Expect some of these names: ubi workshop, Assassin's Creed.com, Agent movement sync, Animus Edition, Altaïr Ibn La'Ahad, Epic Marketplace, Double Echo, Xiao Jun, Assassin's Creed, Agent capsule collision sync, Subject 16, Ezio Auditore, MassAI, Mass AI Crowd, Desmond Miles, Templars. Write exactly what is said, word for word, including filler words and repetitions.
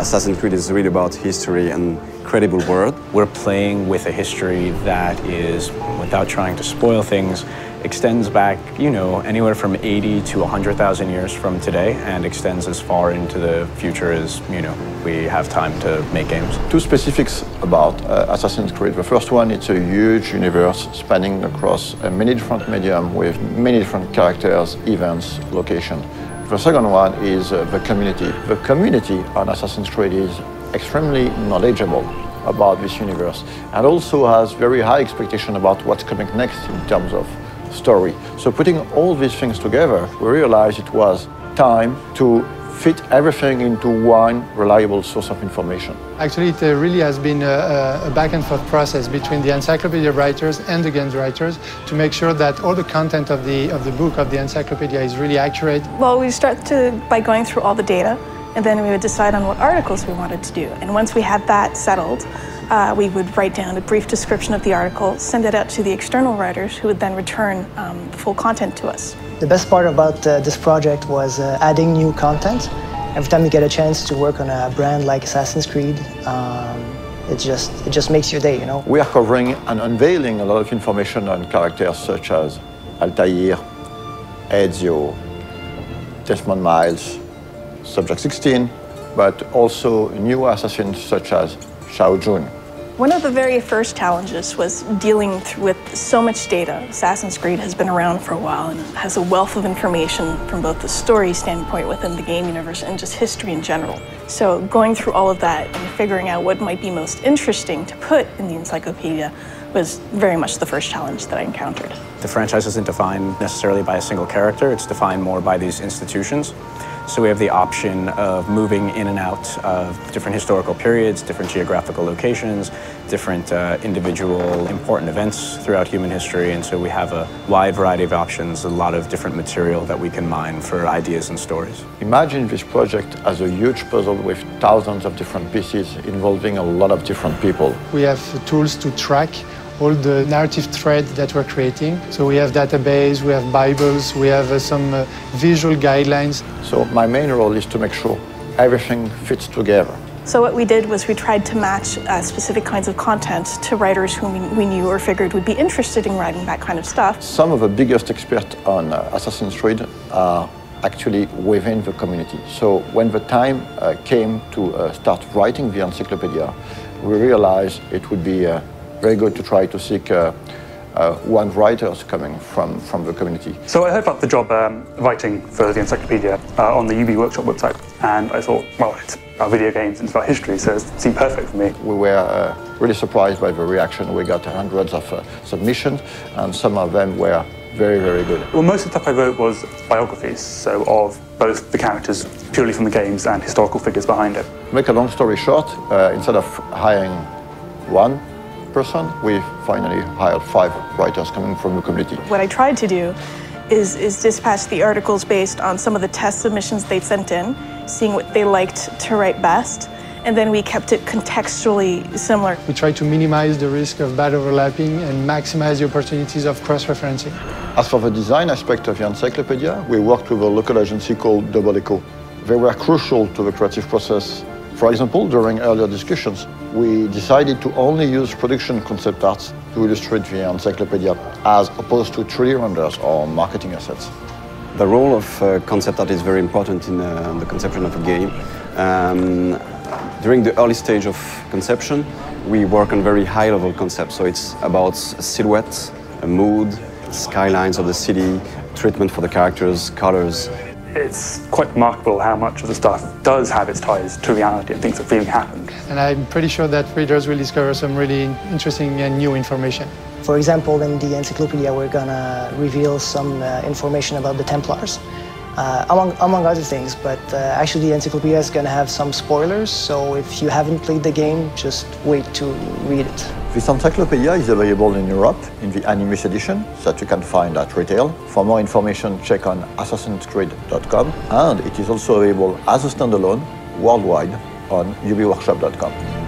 Assassin's Creed is really about history and credible world. We're playing with a history that is, without trying to spoil things, extends back, you know, anywhere from eighty to one hundred thousand years from today, and extends as far into the future as, you know, we have time to make games. Two specifics about uh, Assassin's Creed. The first one, it's a huge universe spanning across uh, many different mediums with many different characters, events, locations. The second one is uh, the community. The community on Assassin's Creed is extremely knowledgeable about this universe, and also has very high expectation about what's coming next in terms of story. So putting all these things together, we realized it was time to fit everything into one reliable source of information. Actually, it really has been a, a back and forth process between the encyclopedia writers and the games writers to make sure that all the content of the, of the book, of the encyclopedia, is really accurate. Well, we start to, by going through all the data, and then we would decide on what articles we wanted to do. And once we had that settled, uh, we would write down a brief description of the article, send it out to the external writers, who would then return um, full content to us. The best part about uh, this project was uh, adding new content. Every time you get a chance to work on a brand like Assassin's Creed, um, it just, it just makes your day, you know? We are covering and unveiling a lot of information on characters such as Altaïr, Ezio, Desmond Miles, Subject sixteen, but also new assassins such as Xiao Jun. One of the very first challenges was dealing with so much data. Assassin's Creed has been around for a while and has a wealth of information from both the story standpoint within the game universe and just history in general. So going through all of that and figuring out what might be most interesting to put in the encyclopedia was very much the first challenge that I encountered. The franchise isn't defined necessarily by a single character, it's defined more by these institutions. So we have the option of moving in and out of different historical periods, different geographical locations, different uh, individual important events throughout human history, and so we have a wide variety of options, a lot of different material that we can mine for ideas and stories. Imagine this project as a huge puzzle with thousands of different pieces involving a lot of different people. We have tools to track all the narrative threads that we're creating. So we have database, we have Bibles, we have uh, some uh, visual guidelines. So my main role is to make sure everything fits together. So what we did was we tried to match uh, specific kinds of content to writers whom we knew or figured would be interested in writing that kind of stuff. Some of the biggest experts on uh, Assassin's Creed are actually within the community. So when the time uh, came to uh, start writing the encyclopedia, we realized it would be uh, very good to try to seek uh, uh, one writers coming from, from the community. So I heard about the job um, writing for the encyclopedia uh, on the U B Workshop website, and I thought, well, it's about video games, it's about history, so it seemed perfect for me. We were uh, really surprised by the reaction. We got hundreds of uh, submissions, and some of them were very, very good. Well, most of the stuff I wrote was biographies, so of both the characters purely from the games and historical figures behind it. To make a long story short, uh, instead of hiring one person, we finally hired five writers coming from the community. What I tried to do is, is dispatch the articles based on some of the test submissions they sent in, seeing what they liked to write best, and then we kept it contextually similar. We tried to minimize the risk of bad overlapping and maximize the opportunities of cross-referencing. As for the design aspect of the encyclopedia, we worked with a local agency called Double Echo. They were crucial to the creative process. For example, during earlier discussions, we decided to only use production concept arts to illustrate the encyclopedia, as opposed to three D renders or marketing assets. The role of uh, concept art is very important in uh, the conception of a game. Um, during the early stage of conception, we work on very high-level concepts, so it's about silhouettes, a mood, skylines of the city, treatment for the characters, colors. It's quite remarkable how much of the stuff does have its ties to reality and things that really happened. And I'm pretty sure that readers will discover some really interesting and new information. For example, in the encyclopedia, we're gonna reveal some uh, information about the Templars, uh, among, among other things. But uh, actually, the encyclopedia is gonna have some spoilers, so if you haven't played the game, just wait to read it. This encyclopedia is available in Europe in the Animus Edition that you can find at retail. For more information, check on Assassin's Creed dot com, and it is also available as a standalone worldwide on ubi workshop dot com.